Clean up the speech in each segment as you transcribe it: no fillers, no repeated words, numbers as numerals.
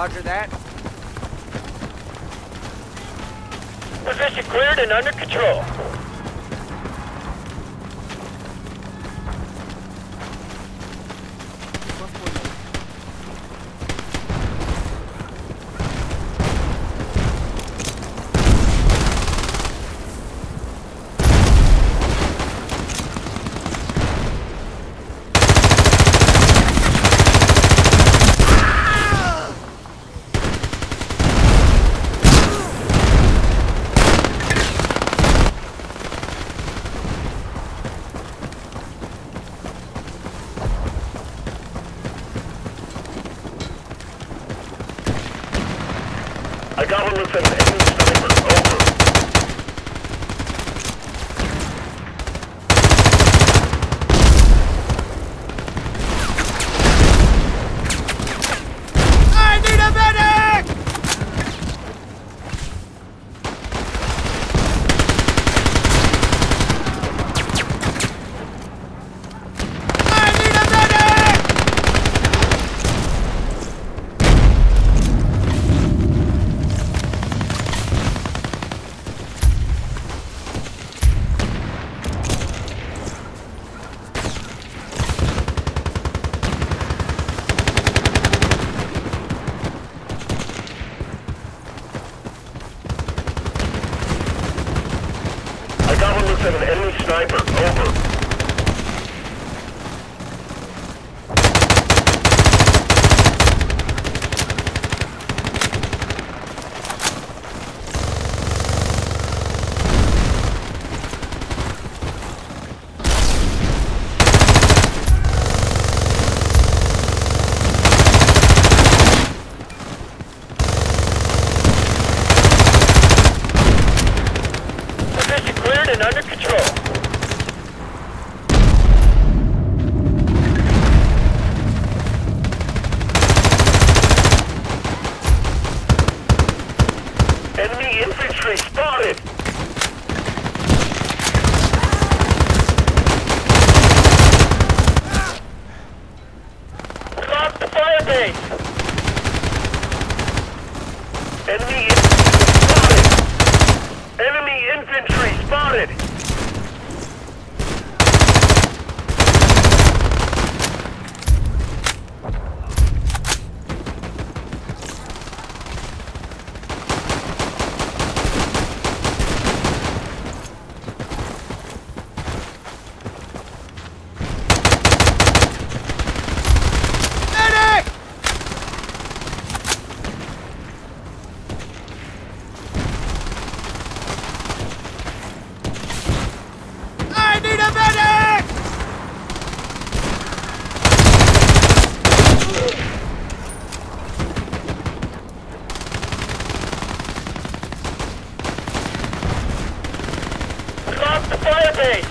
Roger that. Position cleared and under control. I got him with an enemy sniper. Over. I need a medic! I need a medic! An enemy sniper, over. Position cleared and under control. Infantry spotted! Lock the fire base! Enemy infantry spotted! Enemy infantry spotted! The fire base! Medic! Stop the fire base!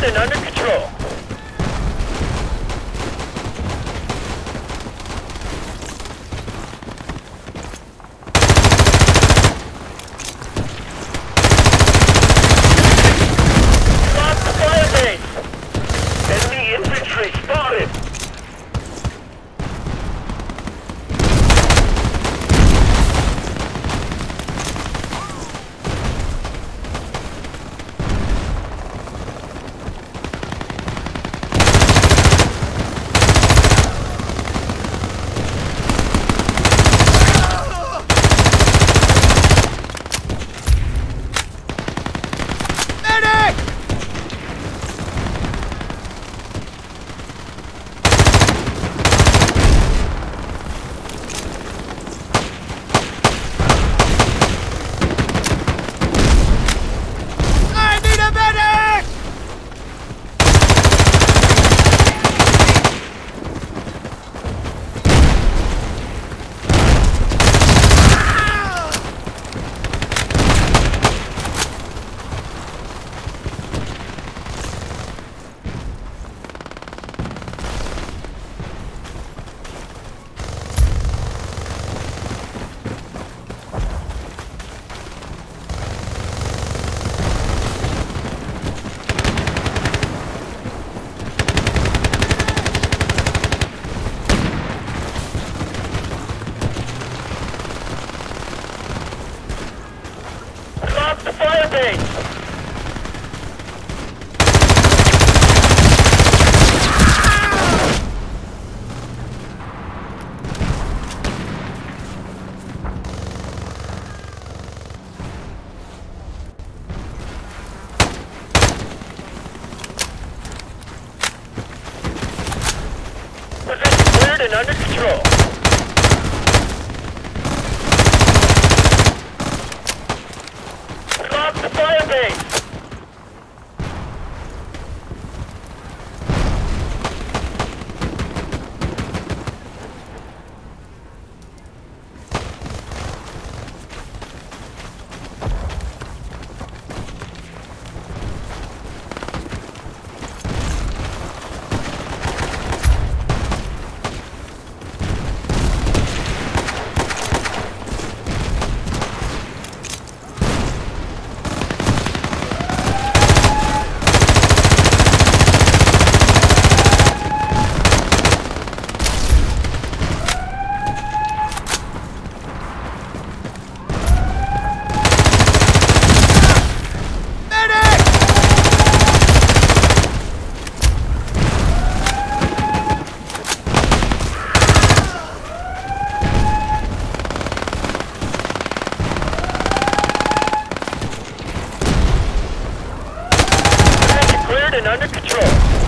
secured and under control. Stop the fire base! Enemy infantry spotted! The fire base! Position cleared and under control. Fire base! Under control.